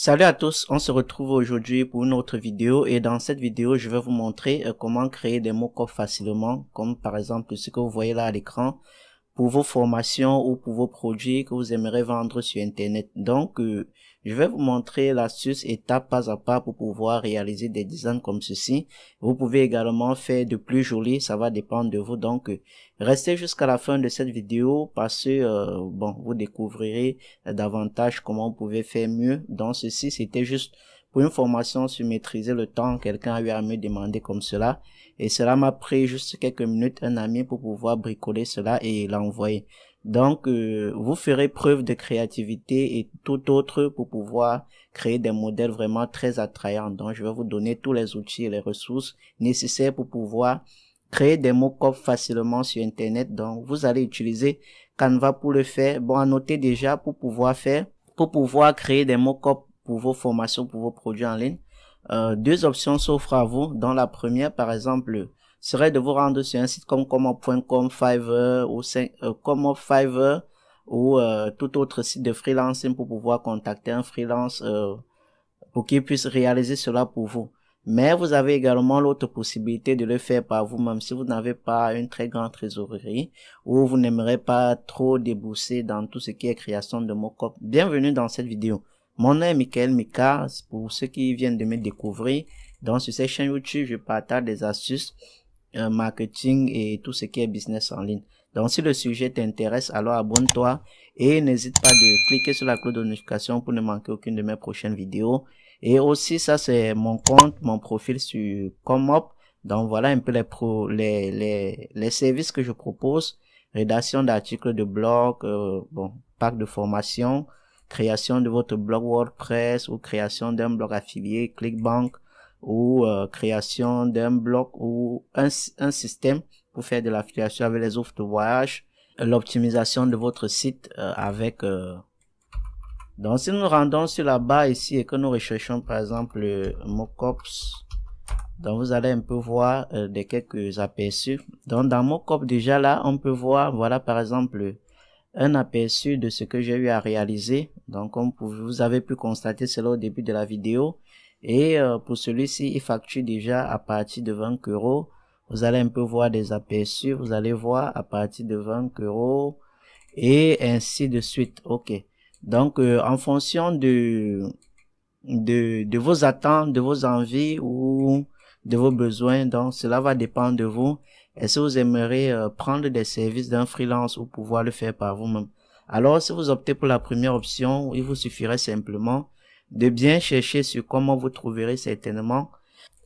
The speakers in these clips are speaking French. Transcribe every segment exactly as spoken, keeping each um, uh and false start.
Salut à tous, on se retrouve aujourd'hui pour une autre vidéo et dans cette vidéo je vais vous montrer comment créer des mock-ups facilement, comme par exemple ce que vous voyez là à l'écran, pour vos formations ou pour vos produits que vous aimeriez vendre sur internet. Donc euh, je vais vous montrer l'astuce étape pas à pas pour pouvoir réaliser des designs comme ceci. Vous pouvez également faire de plus joli, ça va dépendre de vous. Donc euh, restez jusqu'à la fin de cette vidéo parce que euh, bon, vous découvrirez davantage comment vous pouvez faire mieux. Donc ceci, c'était juste pour une formation sur maîtriser le temps. Quelqu'un a eu à me demander comme cela et cela m'a pris juste quelques minutes, un ami, pour pouvoir bricoler cela et l'envoyer. Donc euh, vous ferez preuve de créativité et tout autre pour pouvoir créer des modèles vraiment très attrayants. Donc je vais vous donner tous les outils et les ressources nécessaires pour pouvoir créer des mock-ups facilement sur internet. Donc vous allez utiliser Canva pour le faire. Bon, à noter déjà, pour pouvoir faire, pour pouvoir créer des mock-ups pour vos formations, pour vos produits en ligne, euh, deux options s'offrent à vous. Dans la première, par exemple, serait de vous rendre sur un site comme ComeUp point com, Fiverr ou euh, ComeUp, Fiverr ou euh, tout autre site de freelancing pour pouvoir contacter un freelance euh, pour qu'il puisse réaliser cela pour vous. Mais vous avez également l'autre possibilité de le faire par vous-même si vous n'avez pas une très grande trésorerie ou vous n'aimerez pas trop débourser dans tout ce qui est création de mock-up. Bienvenue dans cette vidéo. Mon nom est Michael Mika, pour ceux qui viennent de me découvrir. Donc sur cette chaîne YouTube, je partage des astuces Euh, marketing et tout ce qui est business en ligne. Donc si le sujet t'intéresse, alors abonne-toi et n'hésite pas de cliquer sur la cloche de notification pour ne manquer aucune de mes prochaines vidéos. Et aussi, ça c'est mon compte, mon profil sur ComeUp. Donc voilà un peu les, pro, les, les, les services que je propose: rédaction d'articles de blog, euh, bon, pack de formation, création de votre blog WordPress ou création d'un blog affilié Clickbank, ou euh, création d'un blog ou un, un système pour faire de l'affiliation avec les offres de voyage, l'optimisation de votre site euh, avec euh... Donc si nous rendons sur la barre ici et que nous recherchons par exemple euh, mockups, donc vous allez un peu voir euh, des quelques aperçus. Donc dans mockup, déjà là on peut voir, voilà par exemple un aperçu de ce que j'ai eu à réaliser. Donc comme vous avez pu constater cela au début de la vidéo. Et euh, pour celui-ci, il facture déjà à partir de vingt euros. Vous allez un peu voir des aperçus. Vous allez voir à partir de vingt euros et ainsi de suite. Ok. Donc, euh, en fonction de, de de vos attentes, de vos envies ou de vos besoins, donc cela va dépendre de vous. Est-ce que vous aimeriez euh, prendre des services d'un freelance ou pouvoir le faire par vous-même? Alors, si vous optez pour la première option, il vous suffirait simplement de bien chercher sur comment vous trouverez certainement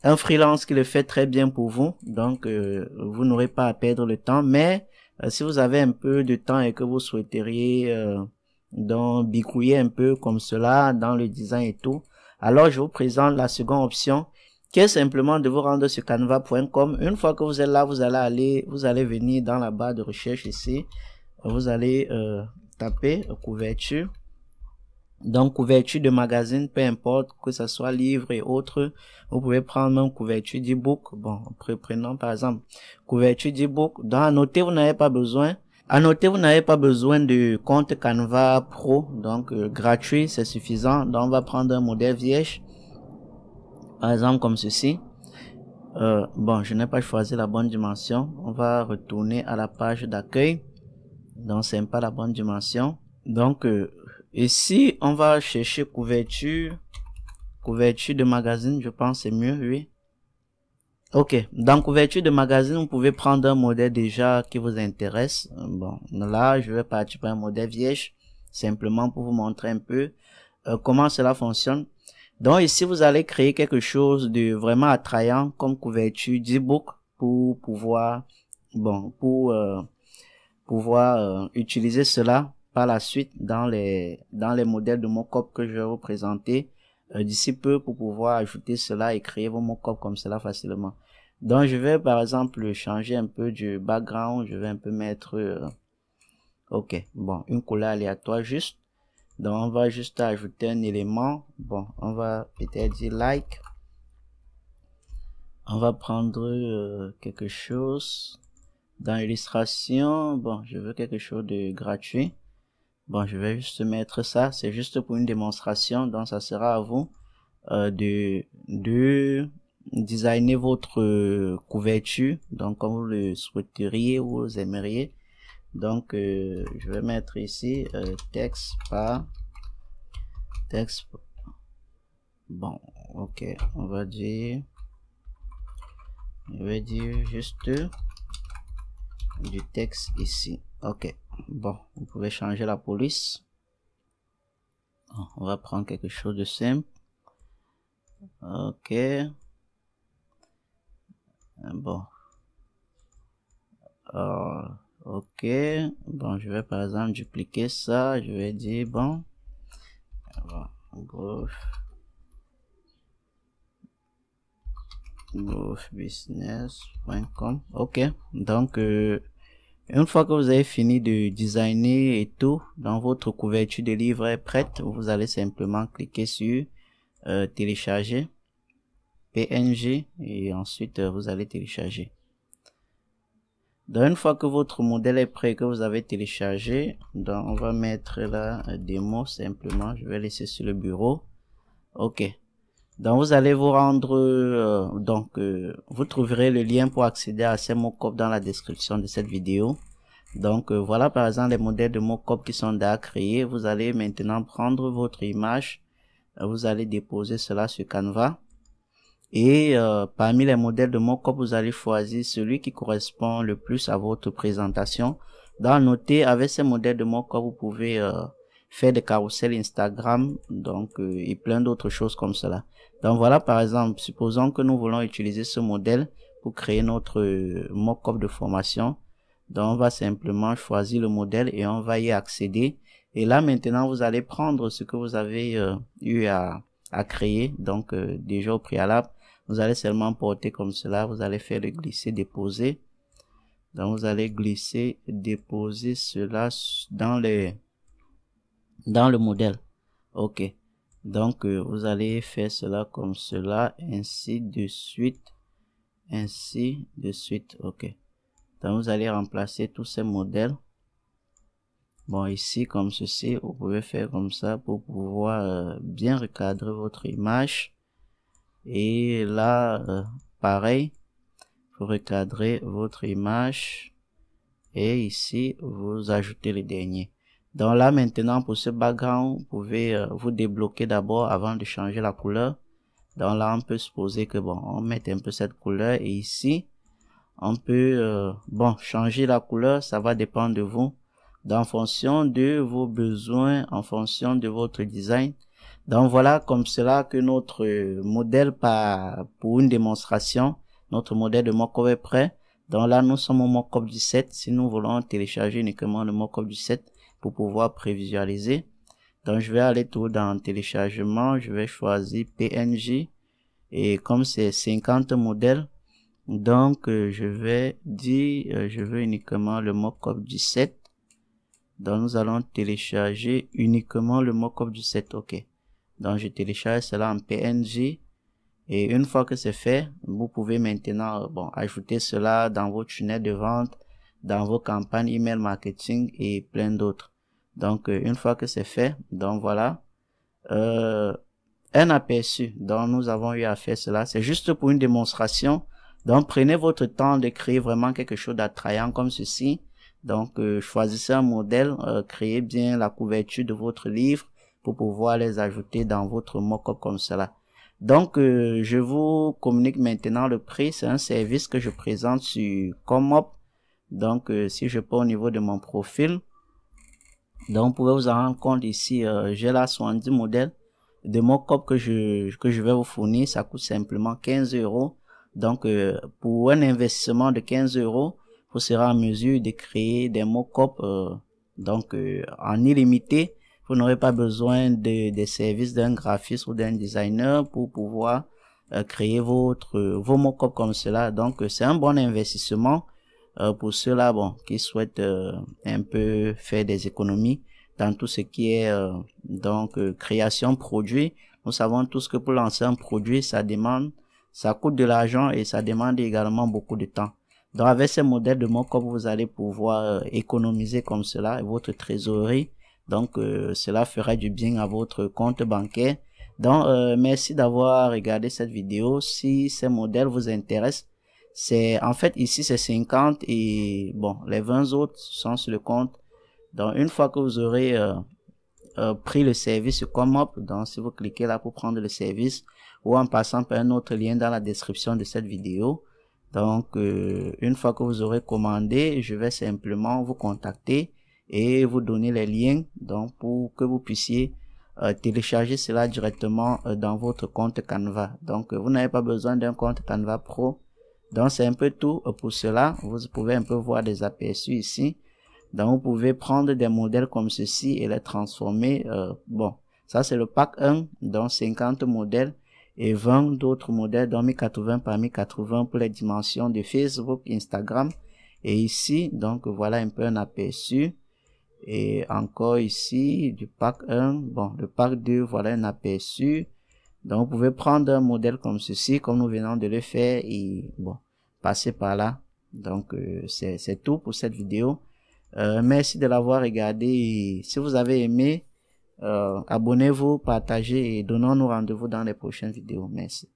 un freelance qui le fait très bien pour vous. Donc euh, vous n'aurez pas à perdre le temps. Mais euh, si vous avez un peu de temps et que vous souhaiteriez euh, donc bicouiller un peu comme cela dans le design et tout, alors je vous présente la seconde option qui est simplement de vous rendre sur canva point com. Une fois que vous êtes là, vous allez aller vous allez venir dans la barre de recherche ici, vous allez euh, taper couverture. Donc couverture de magazine, peu importe, que ce soit livre et autres. Vous pouvez prendre même couverture d'ebook. Bon, prenons par exemple couverture d'ebook. Donc à noter, vous n'avez pas besoin. À noter, vous n'avez pas besoin de compte Canva Pro. Donc euh, gratuit, c'est suffisant. Donc on va prendre un modèle vierge, par exemple comme ceci. Euh, bon, je n'ai pas choisi la bonne dimension. On va retourner à la page d'accueil. Donc c'est pas la bonne dimension. Donc euh, ici, on va chercher couverture, couverture de magazine, je pense c'est mieux, oui. Ok, dans couverture de magazine, vous pouvez prendre un modèle déjà qui vous intéresse. Bon, là, je vais partir par un modèle vierge, simplement pour vous montrer un peu euh, comment cela fonctionne. Donc ici, vous allez créer quelque chose de vraiment attrayant comme couverture d'e-book pour pouvoir, bon, pour euh, pouvoir euh, utiliser cela par la suite dans les dans les modèles de mock-up que je vais vous présenter euh, d'ici peu, pour pouvoir ajouter cela et créer vos mock-up comme cela facilement. Donc je vais par exemple changer un peu du background, je vais un peu mettre euh, ok, bon, une couleur aléatoire juste. Donc on va juste ajouter un élément. Bon, on va peut-être dire like, on va prendre euh, quelque chose dans l'illustration. Bon, je veux quelque chose de gratuit. Bon, je vais juste mettre ça, c'est juste pour une démonstration, donc ça sera à vous euh, de, de designer votre couverture, donc comme vous le souhaiteriez ou vous aimeriez. Donc euh, je vais mettre ici euh, texte par texte. Bon, ok, on va dire, je vais dire juste du texte ici. Ok, bon, vous pouvez changer la police. On va prendre quelque chose de simple. Ok, bon, euh, ok, bon, je vais par exemple dupliquer ça, je vais dire bon, bon GrofBusiness point com. Ok, donc euh, une fois que vous avez fini de designer et tout, dans votre couverture de livre est prête, vous allez simplement cliquer sur euh, télécharger P N G et ensuite euh, vous allez télécharger. Donc une fois que votre modèle est prêt, que vous avez téléchargé, donc on va mettre la euh, démo simplement, je vais laisser sur le bureau. Ok. Donc vous allez vous rendre, euh, donc euh, vous trouverez le lien pour accéder à ces mock-ups dans la description de cette vidéo. Donc euh, voilà par exemple les modèles de mock-up qui sont déjà créés. Vous allez maintenant prendre votre image, vous allez déposer cela sur Canva. Et euh, parmi les modèles de mock-up, vous allez choisir celui qui correspond le plus à votre présentation. Donc notez, avec ces modèles de mock-up, vous pouvez euh, faire des carousels Instagram, donc euh, et plein d'autres choses comme cela. Donc voilà par exemple, supposons que nous voulons utiliser ce modèle pour créer notre euh, mock-up de formation. Donc on va simplement choisir le modèle et on va y accéder. Et là maintenant vous allez prendre ce que vous avez euh, eu à, à créer, donc euh, déjà au préalable. Vous allez seulement porter comme cela, vous allez faire le glisser, déposer. Donc vous allez glisser, déposer cela dans les... dans le modèle. Ok, donc euh, vous allez faire cela comme cela, ainsi de suite, ainsi de suite. Ok, donc vous allez remplacer tous ces modèles, bon, ici comme ceci. Vous pouvez faire comme ça pour pouvoir euh, bien recadrer votre image. Et là euh, pareil, vous recadrez votre image et ici vous ajoutez les derniers. Donc là maintenant pour ce background, vous pouvez euh, vous débloquer d'abord avant de changer la couleur. Donc là on peut supposer que bon, on met un peu cette couleur et ici on peut euh, bon, changer la couleur, ça va dépendre de vous, donc, en fonction de vos besoins, en fonction de votre design. Donc voilà comme cela que notre modèle par, pour une démonstration, notre modèle de mock-up est prêt. Donc là nous sommes au mock-up du sept, si nous voulons télécharger uniquement le mock-up du sept pour pouvoir prévisualiser. Donc je vais aller tout dans téléchargement, je vais choisir P N G et comme c'est cinquante modèles, donc euh, je vais dire euh, je veux uniquement le mock-up du sept. Donc nous allons télécharger uniquement le mock-up du sept. Ok, donc je télécharge cela en P N G et une fois que c'est fait, vous pouvez maintenant euh, bon, ajouter cela dans votre tunnel de vente, dans vos campagnes email marketing et plein d'autres. Donc euh, une fois que c'est fait, donc voilà euh, un aperçu dont nous avons eu à faire cela. C'est juste pour une démonstration, donc prenez votre temps de créer vraiment quelque chose d'attrayant comme ceci. Donc euh, choisissez un modèle, euh, créez bien la couverture de votre livre pour pouvoir les ajouter dans votre mock-up comme cela. Donc euh, je vous communique maintenant le prix. C'est un service que je présente sur ComeUp. Donc euh, si je pars au niveau de mon profil, donc vous pouvez vous en rendre compte ici, euh, j'ai là soixante-dix modèles de mock-up que je que je vais vous fournir. Ça coûte simplement quinze euros. Donc euh, pour un investissement de quinze euros, vous serez en mesure de créer des mock-up euh, donc euh, en illimité. Vous n'aurez pas besoin de des services d'un graphiste ou d'un designer pour pouvoir euh, créer votre euh, vos mock-up comme cela. Donc euh, c'est un bon investissement. Euh, pour ceux-là, bon, qui souhaitent euh, un peu faire des économies dans tout ce qui est euh, donc euh, création produit. Nous savons tous que pour lancer un produit, ça demande, ça coûte de l'argent et ça demande également beaucoup de temps. Donc avec ces modèles de mock-up, vous allez pouvoir euh, économiser comme cela votre trésorerie. Donc euh, cela fera du bien à votre compte bancaire. Donc euh, merci d'avoir regardé cette vidéo. Si ces modèles vous intéressent, c'est en fait ici c'est cinquante et bon les vingt autres sont sur le compte. Donc une fois que vous aurez euh, euh, pris le service ComeUp, donc si vous cliquez là pour prendre le service ou en passant par un autre lien dans la description de cette vidéo, donc euh, une fois que vous aurez commandé, je vais simplement vous contacter et vous donner les liens donc pour que vous puissiez euh, télécharger cela directement euh, dans votre compte Canva. Donc euh, vous n'avez pas besoin d'un compte Canva Pro. Donc c'est un peu tout euh, pour cela. Vous pouvez un peu voir des aperçus ici. Donc vous pouvez prendre des modèles comme ceci et les transformer. Euh, bon, ça c'est le pack un, donc cinquante modèles et vingt d'autres modèles, donc mille quatre-vingts par mille quatre-vingts pour les dimensions de Facebook, Instagram. Et ici, donc voilà un peu un aperçu. Et encore ici du pack un, bon le pack deux, voilà un aperçu. Donc vous pouvez prendre un modèle comme ceci comme nous venons de le faire et bon passer par là. Donc euh, c'est tout pour cette vidéo. Euh, merci de l'avoir regardé et si vous avez aimé, euh, abonnez-vous, partagez et donnons-nous rendez-vous dans les prochaines vidéos. Merci.